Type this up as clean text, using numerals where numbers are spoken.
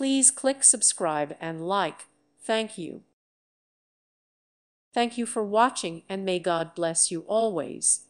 Please click subscribe and like. Thank you. Thank you for watching, and may God bless you always.